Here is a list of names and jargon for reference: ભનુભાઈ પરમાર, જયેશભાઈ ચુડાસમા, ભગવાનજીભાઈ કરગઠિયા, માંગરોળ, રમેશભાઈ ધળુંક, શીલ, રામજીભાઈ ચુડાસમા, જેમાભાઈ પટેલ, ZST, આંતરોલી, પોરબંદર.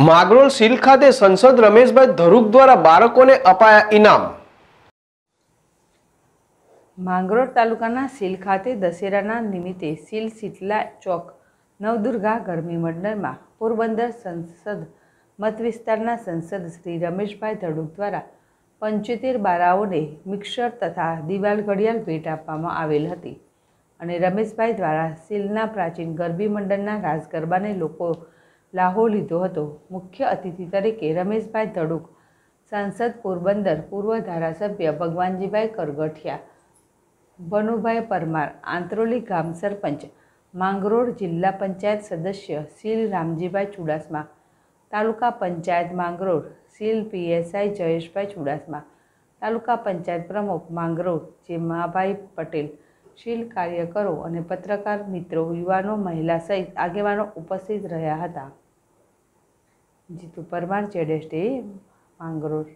માંગરોળ seal ખાતે સંસદ રમેશભાઈ ધળુંક દ્વારા બાળકોને અપાયા ઇનામ। માંગરોળ તાલુકાના સીલ ખાતે દશેરાના નિમિત્તે સીલ શીતલા ચોક નવદુર્ગા ગરમી મંડળમાં પોરબંદર સંસદ મત વિસ્તારના સંસદ શ્રી રમેશભાઈ ધળુંક દ્વારા 75 બાળાઓને મિક્સર તથા દિવાલ ઘડિયાળ ભેટ આપવામાં આવેલ હતી અને રમેશભાઈ દ્વારા સીલના પ્રાચીન ગરબી મંડળના રાસ ગરબાને લોકો લાહો લીધો હતો। મુખ્ય અતિથિ તરીકે રમેશભાઈ ધળુંક, સાંસદ પોરબંદર, પૂર્વ ધારાસભ્ય ભગવાનજીભાઈ કરગઠિયા, ભનુભાઈ પરમાર, આંતરોલી ગામ સરપંચ, માંગરોળ જિલ્લા પંચાયત સદસ્ય સીલ રામજીભાઈ ચુડાસમા, तालुका पंचायत માંગરોળ सील पीएसआई जयेशभाई चुड़ासमा, तालुका पंचायत प्रमुख માંગરોળ जेमाभाई पटेल, शील कार्यकरो और पत्रकार मित्रों, युवानों, महिला सहित आगेवानों उपस्थित रहा था। जीतू परमार, ZST, માંગરોળ।